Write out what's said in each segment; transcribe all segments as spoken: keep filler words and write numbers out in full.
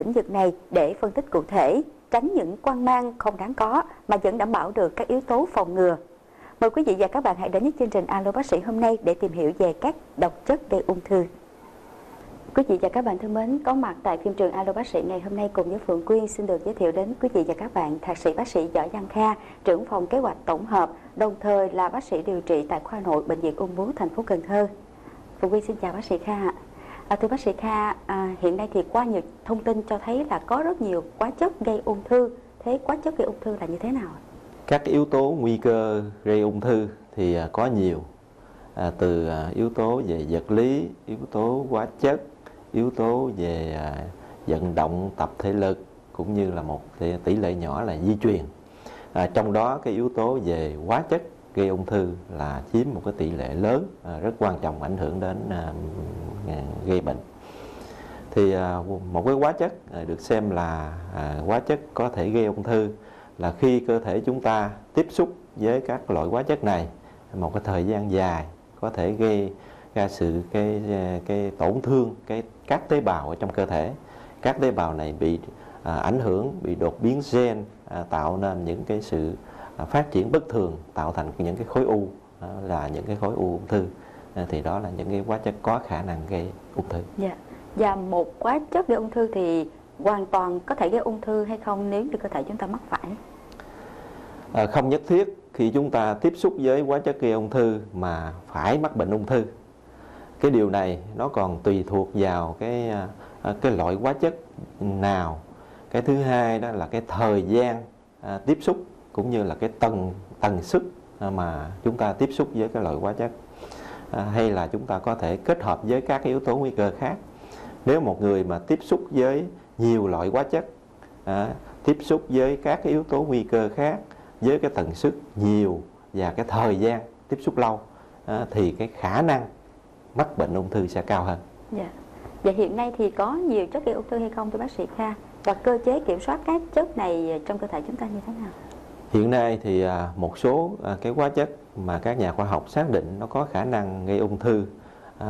lĩnh vực này để phân tích cụ thể, tránh những quan mang không đáng có mà vẫn đảm bảo được các yếu tố phòng ngừa. Mời quý vị và các bạn hãy đến với chương trình Alo Bác Sĩ hôm nay để tìm hiểu về các độc chất gây ung thư. Quý vị và các bạn thân mến, có mặt tại phim trường Alo Bác Sĩ ngày hôm nay cùng với Phượng Quyên xin được giới thiệu đến quý vị và các bạn Thạc sĩ bác sĩ Võ Văn Kha, trưởng phòng kế hoạch tổng hợp, đồng thời là bác sĩ điều trị tại khoa nội bệnh viện Ung bướu thành phố Cần Thơ. Phượng Quyên xin chào bác sĩ Kha ạ. À, thưa bác sĩ Kha, à, hiện nay thì qua nhiều thông tin cho thấy là có rất nhiều hóa chất gây ung thư. Thế hóa chất gây ung thư là như thế nào? Các yếu tố nguy cơ gây ung thư thì có nhiều, à, từ yếu tố về vật lý, yếu tố hóa chất, yếu tố về vận động tập thể lực, cũng như là một tỷ lệ nhỏ là di truyền. À, trong đó cái yếu tố về hóa chất gây ung thư là chiếm một cái tỷ lệ lớn, à, rất quan trọng, ảnh hưởng đến à, gây bệnh. Thì à, một cái hóa chất à, được xem là à, hóa chất có thể gây ung thư là khi cơ thể chúng ta tiếp xúc với các loại hóa chất này một cái thời gian dài, có thể gây ra sự cái cái tổn thương cái các tế bào ở trong cơ thể. Các tế bào này bị à, ảnh hưởng, bị đột biến gen, à, tạo nên những cái sự à, phát triển bất thường, tạo thành những cái khối u, à, là những cái khối u ung thư. À, thì đó là những cái hóa chất có khả năng gây ung thư. Dạ. Và một hóa chất gây ung thư thì hoàn toàn có thể gây ung thư hay không nếu như cơ thể chúng ta mắc phải? À, không nhất thiết khi chúng ta tiếp xúc với hóa chất gây ung thư mà phải mắc bệnh ung thư. Cái điều này nó còn tùy thuộc vào cái cái loại hóa chất nào. Cái thứ hai đó là cái thời gian à, tiếp xúc cũng như là cái tần tần suất mà chúng ta tiếp xúc với cái loại hóa chất. À, hay là chúng ta có thể kết hợp với các yếu tố nguy cơ khác. Nếu một người mà tiếp xúc với nhiều loại hóa chất, à, tiếp xúc với các yếu tố nguy cơ khác, với cái tần suất nhiều và cái thời gian tiếp xúc lâu, à, thì cái khả năng mắc bệnh ung thư sẽ cao hơn. Dạ. Và hiện nay thì có nhiều chất gây ung thư hay không thưa bác sĩ Kha? Và cơ chế kiểm soát các chất này trong cơ thể chúng ta như thế nào? Hiện nay thì một số cái hóa chất mà các nhà khoa học xác định nó có khả năng gây ung thư,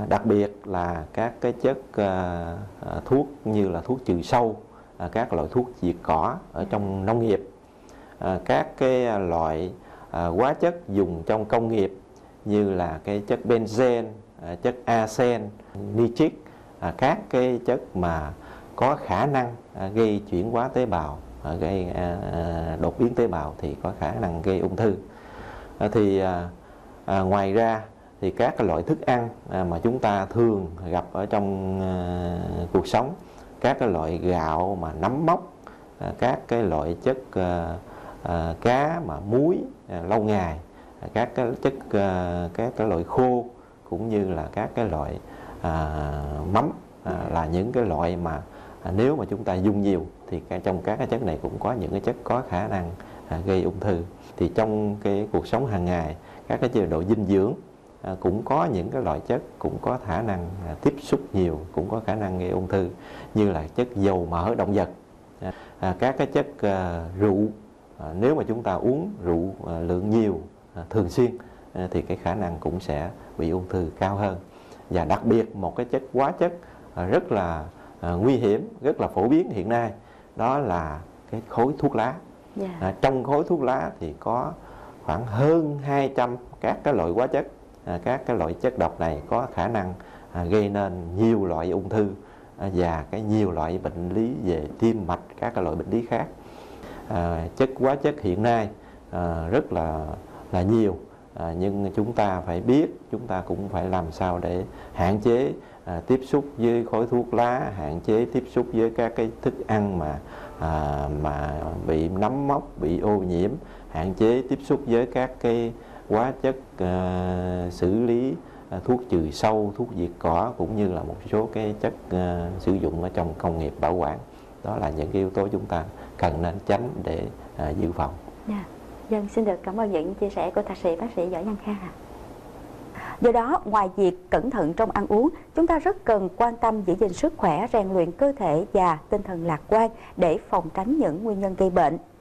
đặc biệt là các cái chất thuốc như là thuốc trừ sâu, các loại thuốc diệt cỏ ở trong nông nghiệp, các cái loại hóa chất dùng trong công nghiệp như là cái chất benzen, chất arsen, nitric, các cái chất mà có khả năng gây chuyển hóa tế bào, gây đột biến tế bào thì có khả năng gây ung thư. Thì à, ngoài ra thì các loại thức ăn mà chúng ta thường gặp ở trong à, cuộc sống, các cái loại gạo mà nấm mốc, à, các cái loại chất à, à, cá mà muối à, lâu ngày, à, các cái chất à, các cái loại khô cũng như là các cái loại à, mắm à, là những cái loại mà à, nếu mà chúng ta dùng nhiều thì cả trong các cái chất này cũng có những cái chất có khả năng à, gây ung thư. Thì trong cái cuộc sống hàng ngày, các cái chế độ dinh dưỡng à, cũng có những cái loại chất cũng có khả năng à, tiếp xúc nhiều, cũng có khả năng gây ung thư, như là chất dầu mỡ động vật, à, các cái chất à, rượu. À, nếu mà chúng ta uống rượu à, lượng nhiều à, thường xuyên à, thì cái khả năng cũng sẽ bị ung thư cao hơn. Và đặc biệt một cái chất hóa chất à, rất là à, nguy hiểm, rất là phổ biến hiện nay, đó là cái khói thuốc lá. Yeah. À, trong khói thuốc lá thì có khoảng hơn hai trăm các cái loại hóa chất, à, các cái loại chất độc này có khả năng à, gây nên nhiều loại ung thư à, và cái nhiều loại bệnh lý về tim mạch, các cái loại bệnh lý khác. À, chất hóa chất hiện nay à, rất là là nhiều, à, nhưng chúng ta phải biết, chúng ta cũng phải làm sao để hạn chế à, tiếp xúc với khói thuốc lá, hạn chế tiếp xúc với các cái thức ăn mà À, mà bị nấm mốc, bị ô nhiễm, hạn chế tiếp xúc với các cái hóa chất à, xử lý à, thuốc trừ sâu, thuốc diệt cỏ cũng như là một số cái chất à, sử dụng ở trong công nghiệp bảo quản. Đó là những cái yếu tố chúng ta cần nên tránh để à, dự phòng. Dạ. Dân xin được cảm ơn những chia sẻ của thạc sĩ bác sĩ Võ Văn Kha. Do đó, ngoài việc cẩn thận trong ăn uống, chúng ta rất cần quan tâm giữ gìn sức khỏe, rèn luyện cơ thể và tinh thần lạc quan để phòng tránh những nguyên nhân gây bệnh.